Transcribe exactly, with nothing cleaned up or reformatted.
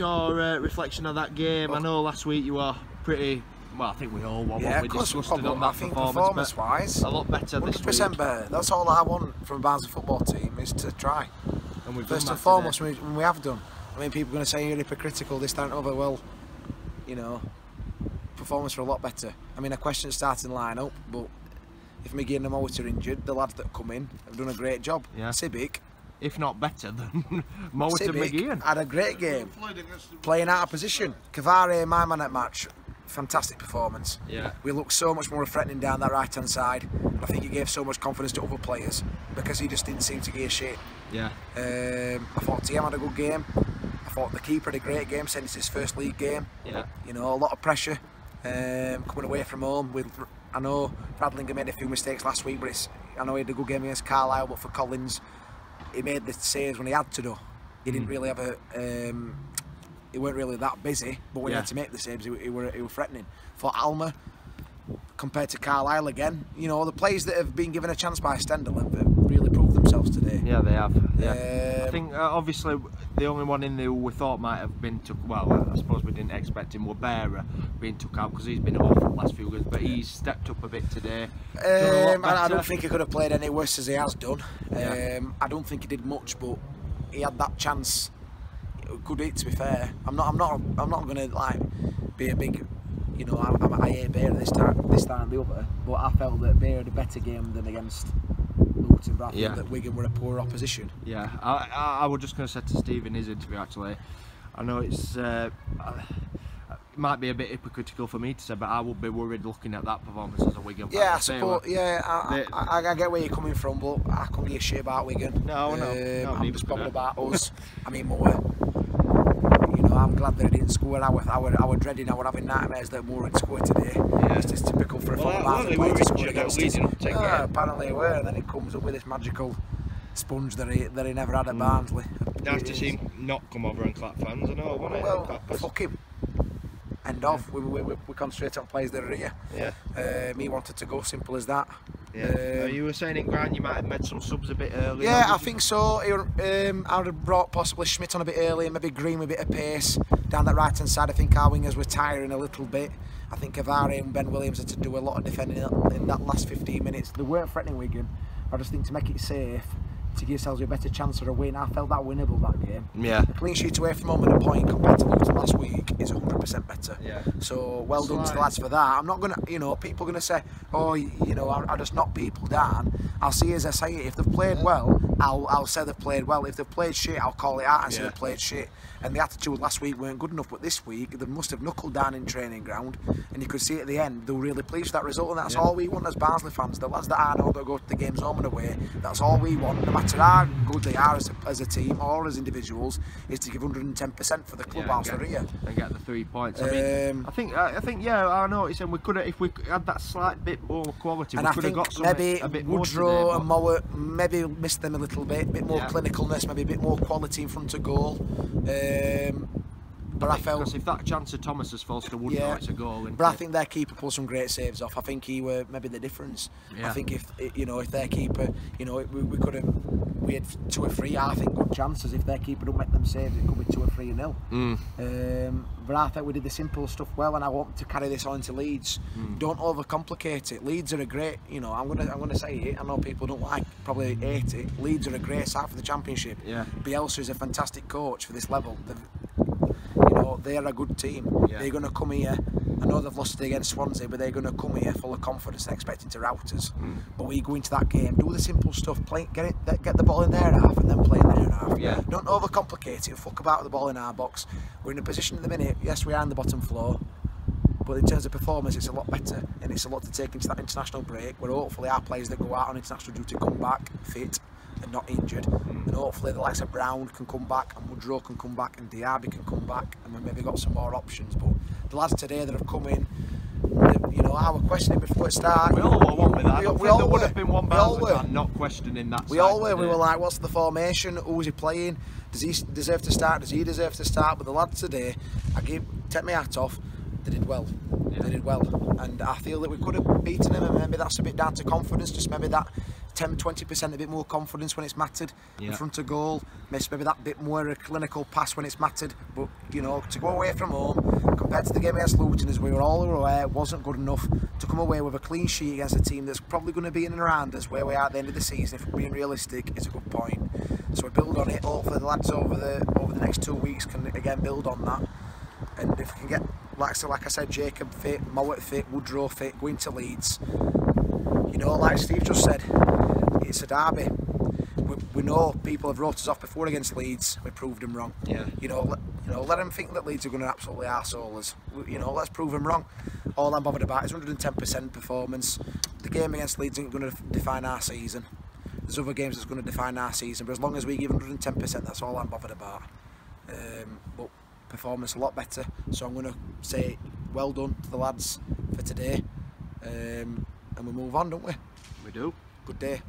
what's your uh, reflection of that game? Well, I know last week you were pretty, well, I think we all were, yeah, we disgusted on that performance, performance wise, a lot better this week. one hundred percent better. That's all I want from a Barnsley football team, is to try. And we've First and foremost, we, we have done. I mean, people are going to say you're hypocritical this time over. Well, you know, performance were a lot better. I mean, I question the starting lineup, but if McGinn and Mowat are injured, the lads that come in have done a great job. Yeah. Sibic, if not better than Mowat and McGinn, had a great game, playing out of position. Cavare, my man at match, fantastic performance. Yeah, we looked so much more threatening down that right hand side. I think he gave so much confidence to other players because he just didn't seem to give a shit. Yeah, um, I thought T M had a good game. I thought the keeper had a great game, since it's his first league game. Yeah, you know, a lot of pressure um, coming away from home with. I know Radlinger made a few mistakes last week, but it's, I know he had a good game against Carlisle, but for Collins, he made the saves when he had to do. He didn't mm. really have a, um, he weren't really that busy, but when yeah. he had to make the saves, he, he, were, he were threatening. For Almer, compared to Carlisle again, you know, the players that have been given a chance by Stendel have really proved themselves today. Yeah, they have. Yeah. Um, I think, uh, obviously, the only one in there who we thought might have been took, well, I suppose we didn't expect him, were Bearer being took out, because he's been awful the last few games, but he's stepped up a bit today. Um, I don't think he could have played any worse as he has done. Yeah. Um, I don't think he did much, but he had that chance. Good hit, to be fair. I'm not. I'm not. I'm not going to like be a big. You know, I'm, I'm, I hate Bearer this time, this time the other. But I felt that Bearer had a better game than against. Rather yeah. than that Wigan were a poor opposition. Yeah, I, I, I was just going to say to Steve in his interview, actually, I know it's uh, it might be a bit hypocritical for me to say, but I would be worried looking at that performance as a Wigan fan. Yeah, I support, yeah, I, they, I, I get where you're coming from, but I couldn't give a shit about Wigan. No, no, um, no I'm just bothered about us. I mean, Moore, you know, I'm glad that it didn't score. I was, I was, I was dreading, I was having nightmares that Moore had scored today. Yeah. It's just typical for a well, football player to score against us. Yeah, apparently it were, and then it comes up with this magical sponge that he, that he never had at Barnsley. Nice to see him not come over and clap fans and all, wasn't it? Well, fuck him. End off. We, we, we, we concentrate on players that are here. Yeah. Um, he wanted to go, simple as that. Yeah. Um, you were saying in Grant you might have made some subs a bit earlier. Yeah, I think so. Um, I would have brought possibly Schmidt on a bit earlier, maybe Green with a bit of pace. Down that right hand side, I think our wingers were tiring a little bit. I think Cavare and Ben Williams had to do a lot of defending in that last fifteen minutes. They weren't threatening Wigan. I just think to make it safe, to give yourselves a better chance for a win, I felt that winnable that game. Yeah. A clean sheet away from home and a point compared to losing last week is one hundred percent better. Yeah. So well That's done right. to the lads for that. I'm not going to, you know, people are going to say, oh, you know, I, I just knock people down. I'll see as I say it. If they've played yeah. well, I'll, I'll say they've played well. If they've played shit, I'll call it out and yeah. say they've played shit. And the attitude last week weren't good enough, but this week they must have knuckled down in training ground, and you could see at the end they were really pleased with that result, and that's yeah. all we want as Barnsley fans. The lads that I know that go to the games home and away, that's all we want, no matter how good they are as a, as a team or as individuals, is to give one hundred and ten percent for the club whilst they're here. And get the three points. I mean, um, I think, I think yeah, I know it's, and we could have, if we had that slight bit more quality, we could have got some, maybe a bit Woodrow more and Mowat, maybe missed them a little bit, a bit more yeah. clinicalness, maybe a bit more quality in front of goal. Um, but I, I felt because if that chance of Thomas's Foster wouldn't yeah, know it's a goal. But I it? think their keeper pulled some great saves off. I think he were maybe the difference. Yeah. I think if you know if their keeper, you know, we, we could have we had two or three I think good chances. If their keeper don't make them saves, it could be two or three nil. Mm. Um, but I think we did the simple stuff well, and I want to carry this on to Leeds. Mm. Don't overcomplicate it. Leeds are a great, you know, I'm gonna I'm gonna say it. I know people don't like probably hate it. Leeds are a great side for the Championship. Yeah. Bielsa is a fantastic coach for this level. They've, You know, they're a good team. Yeah. They're going to come here. I know they've lost it against Swansea, but they're going to come here full of confidence and expecting to rout us. Mm. But we go into that game, do the simple stuff, play, get it, get the ball in their half and then play in their half. Yeah. Don't overcomplicate it. Fuck about with the ball in our box. We're in a position at the minute. Yes, we are in the bottom floor, but in terms of performance, it's a lot better, and it's a lot to take into that international break, where hopefully our players that go out on international duty come back fit and not injured, mm. and hopefully the likes of Brown can come back, and Woodrow can come back, and Diaby can come back, and we've maybe got some more options. But the lads today that have come in, they, you know, I was questioning before it started. We all were one with that. We, we all there were. would have been one Barnsley fan not questioning that. We all were. Today. We were like, what's the formation? Who's he playing? Does he deserve to start? Does he deserve to start? But the lads today, I give take my hat off. They did well. Yeah. They did well, and I feel that we could have beaten them, and maybe that's a bit down to confidence. Just maybe that. ten, twenty percent a bit more confidence when it's mattered, yeah, in front of goal, miss maybe that bit more a clinical pass when it's mattered. But you know, to go away from home compared to the game against Luton, as we were all aware, wasn't good enough to come away with a clean sheet against a team that's probably going to be in and around us where we are at the end of the season, if we're being realistic, is a good point. So we build on it. Hopefully the lads over the over the next two weeks can again build on that, and if we can get, like, so like I said, Jacob fit, Mowat fit, Woodrow fit, going to Leeds, you know, like Steve just said, it's a derby. We, we know people have wrote us off before against Leeds. We proved them wrong. Yeah. You know, let, you know, let them think that Leeds are going to absolutely arsehole us. You know, let's prove them wrong. All I'm bothered about is one hundred and ten percent performance. The game against Leeds isn't going to define our season. There's other games that's going to define our season, but as long as we give one hundred and ten percent, that's all I'm bothered about. Um, but performance a lot better, so I'm going to say well done to the lads for today, um, and we move on, don't we? We do. Good day.